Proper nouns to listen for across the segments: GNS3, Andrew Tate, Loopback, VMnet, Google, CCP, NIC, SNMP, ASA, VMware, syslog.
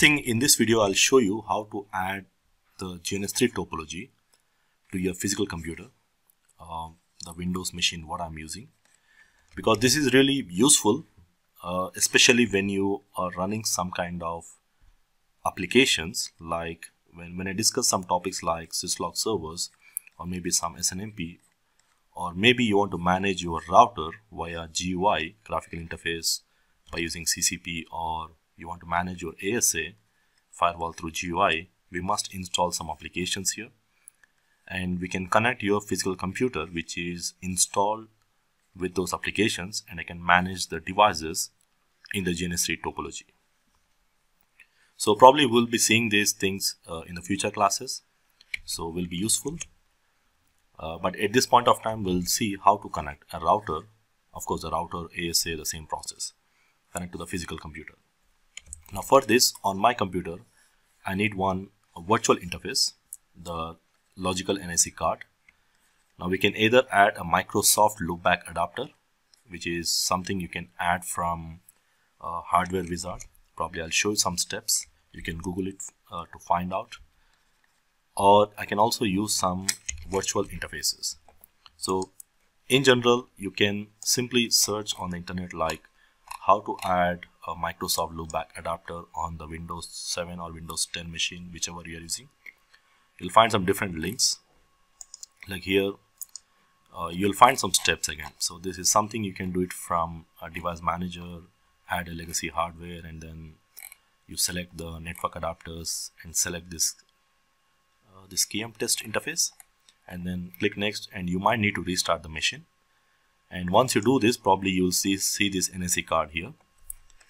thing, in this video I'll show you how to add the GNS3 topology to your physical computer, the Windows machine what I'm using, because this is really useful, especially when you are running some kind of applications, like when I discuss some topics like syslog servers or maybe some SNMP, or maybe you want to manage your router via GUI, graphical interface, by using CCP, or you want to manage your ASA firewall through GUI, we must install some applications here. And we can connect your physical computer which is installed with those applications, and I can manage the devices in the GNS3 topology. So probably we'll be seeing these things in the future classes, so will be useful. But at this point of time, we'll see how to connect a router, of course the router, ASA, the same process, connect to the physical computer. Now for this, on my computer, I need a virtual interface, the logical NIC card. Now we can either add a Microsoft loopback adapter, which is something you can add from Hardware Wizard. Probably I'll show you some steps. You can Google it to find out. Or I can also use some virtual interfaces. So in general, you can simply search on the internet like how to add a Microsoft loopback adapter on the Windows 7 or Windows 10 machine, whichever you are using. You'll find some different links. Like here, you'll find some steps again. So this is something you can do it from a device manager, add a legacy hardware, and then you select the network adapters and select this KM test interface, and then click next, and you might need to restart the machine. And once you do this, probably you'll see this NIC card here.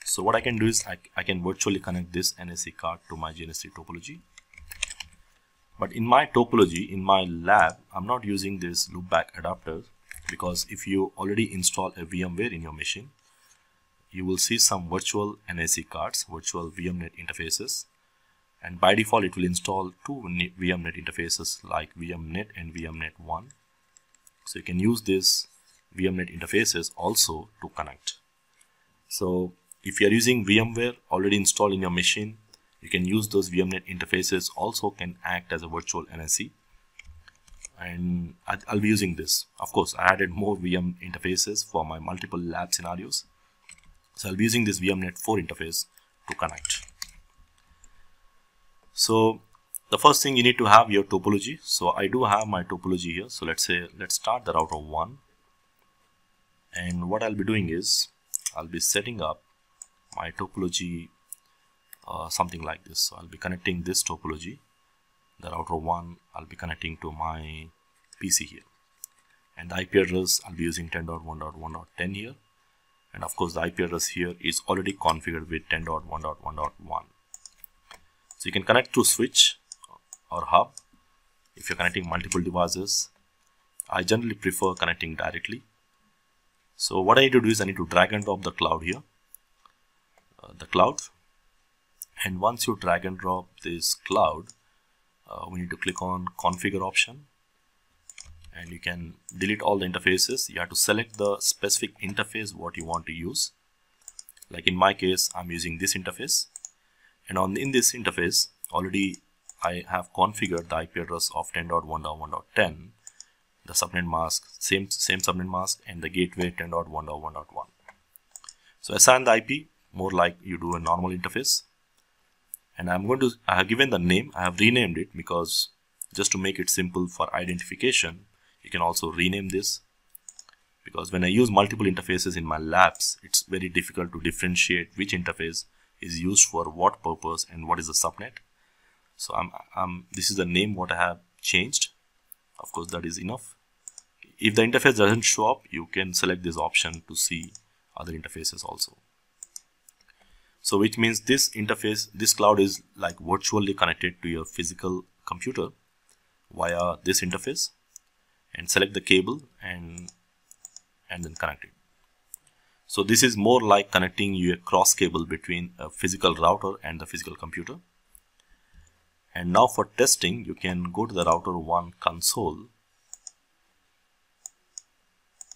So what I can do is I can virtually connect this NIC card to my GNS3 topology. But in my topology, in my lab, I'm not using this loopback adapter, because if you already install a VMware in your machine, you will see some virtual NIC cards, virtual VMnet interfaces. And by default, it will install two VMnet interfaces like VMnet and VMnet1. So you can use this VMnet interfaces also to connect. So if you are using VMware already installed in your machine, you can use those VMnet interfaces also can act as a virtual NIC. And I'll be using this. Of course, I added more VM interfaces for my multiple lab scenarios. So I'll be using this VMnet 4 interface to connect. So the first thing you need to have your topology. So I do have my topology here. So let's start the router 1. And what I'll be doing is I'll be setting up my topology something like this. So I'll be connecting this topology, the router 1, I'll be connecting to my PC here. And the IP address, I'll be using 10.1.1.10 here. And of course the IP address here is already configured with 10.1.1.1. So you can connect through switch or hub if you're connecting multiple devices. I generally prefer connecting directly. So what I need to do is I need to drag and drop the cloud here, the cloud. And once you drag and drop this cloud, we need to click on configure option, and you can delete all the interfaces. You have to select the specific interface what you want to use. Like in my case, I'm using this interface, and in this interface already I have configured the IP address of 10.1.1.10, the subnet mask, same subnet mask, and the gateway 10.1.1.1. So assign the IP more like you do a normal interface. And I have given the name, I have renamed it, because just to make it simple for identification, you can also rename this. Because when I use multiple interfaces in my labs, it's very difficult to differentiate which interface is used for what purpose and what is the subnet. So this is the name what I have changed. Of course, that is enough. If the interface doesn't show up, you can select this option to see other interfaces also. So which means this interface, this cloud is like virtually connected to your physical computer via this interface, and select the cable and then connect it. So this is more like connecting your cross cable between a physical router and the physical computer. And now for testing, you can go to the router 1 console.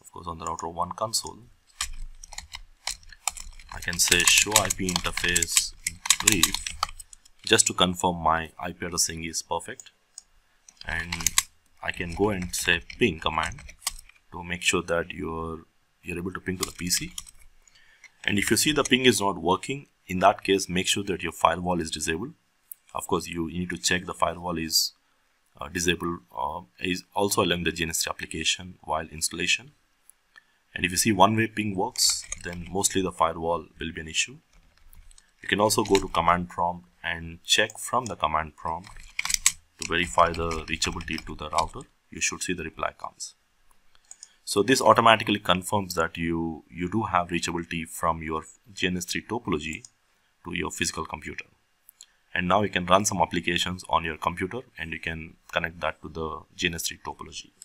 Of course, on the router 1 console, I can say show IP interface brief just to confirm my IP addressing is perfect. And I can go and say ping command to make sure that you're able to ping to the PC. And if you see the ping is not working, in that case, make sure that your firewall is disabled. Of course, you need to check the firewall is disabled, is also allowing the GNS3 application while installation. And if you see one-way ping works, then mostly the firewall will be an issue. You can also go to command prompt and check from the command prompt to verify the reachability to the router. You should see the reply comes. So this automatically confirms that you do have reachability from your GNS3 topology to your physical computer. And now you can run some applications on your computer and you can connect that to the GNS3 topology.